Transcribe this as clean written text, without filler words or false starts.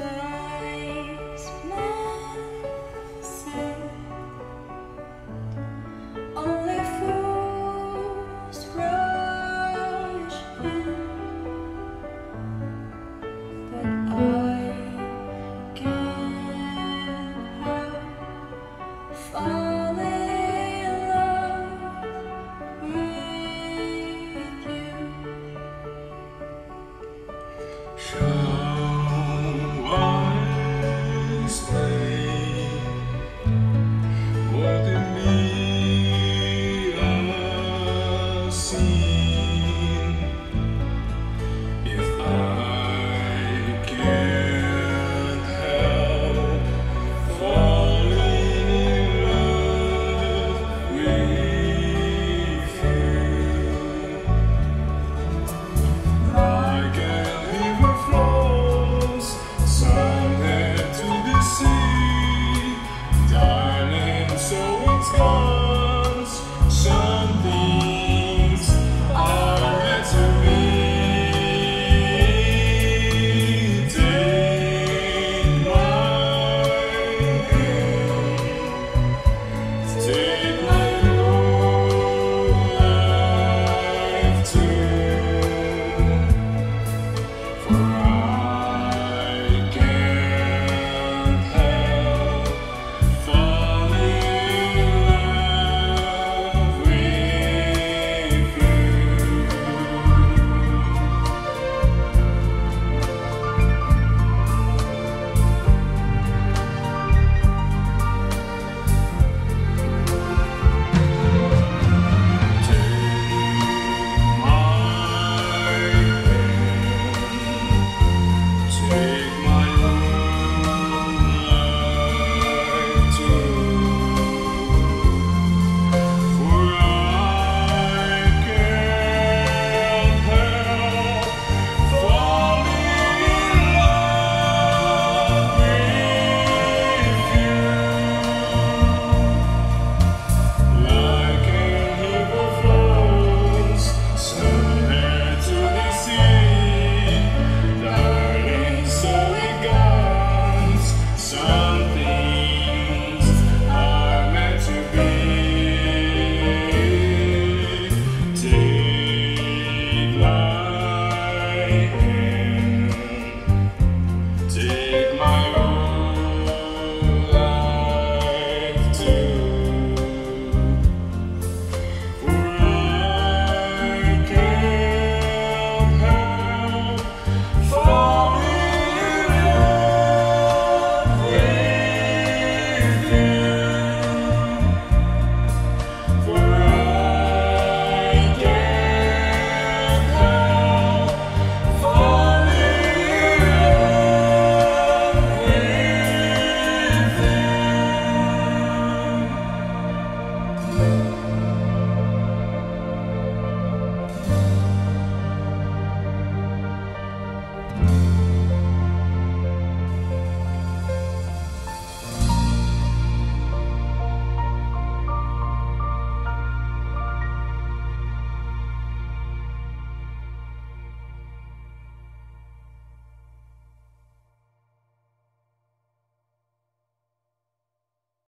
that